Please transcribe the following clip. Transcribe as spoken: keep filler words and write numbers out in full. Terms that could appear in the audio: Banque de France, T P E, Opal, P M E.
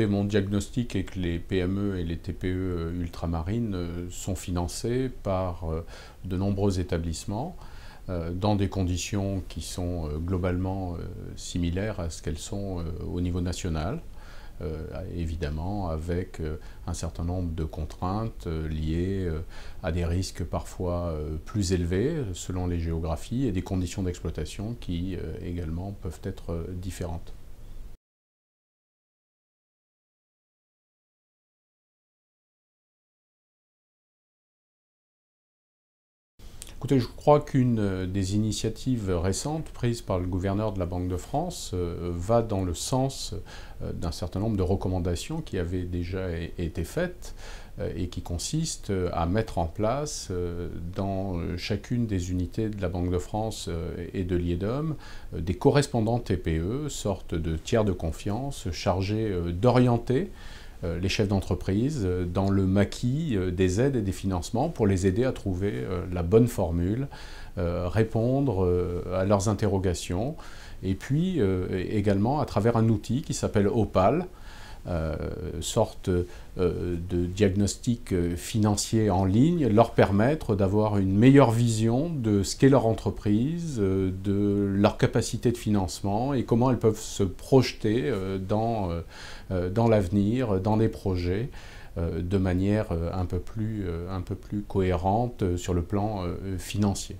Écoutez, mon diagnostic est que les P M E et les T P E ultramarines sont financés par de nombreux établissements dans des conditions qui sont globalement similaires à ce qu'elles sont au niveau national, évidemment avec un certain nombre de contraintes liées à des risques parfois plus élevés selon les géographies et des conditions d'exploitation qui également peuvent être différentes. Écoutez, je crois qu'une des initiatives récentes prises par le gouverneur de la Banque de France euh, va dans le sens euh, d'un certain nombre de recommandations qui avaient déjà été faites euh, et qui consistent à mettre en place euh, dans chacune des unités de la Banque de France euh, et de l'I E D O M euh, des correspondants T P E, sorte de tiers de confiance chargés euh, d'orienter les chefs d'entreprise dans le maquis des aides et des financements pour les aider à trouver la bonne formule, répondre à leurs interrogations et puis également à travers un outil qui s'appelle Opal, sorte de diagnostic financier en ligne, leur permettre d'avoir une meilleure vision de ce qu'est leur entreprise, de leur capacité de financement et comment elles peuvent se projeter dans, dans l'avenir, dans des projets, de manière un peu plus, un peu plus cohérente sur le plan financier.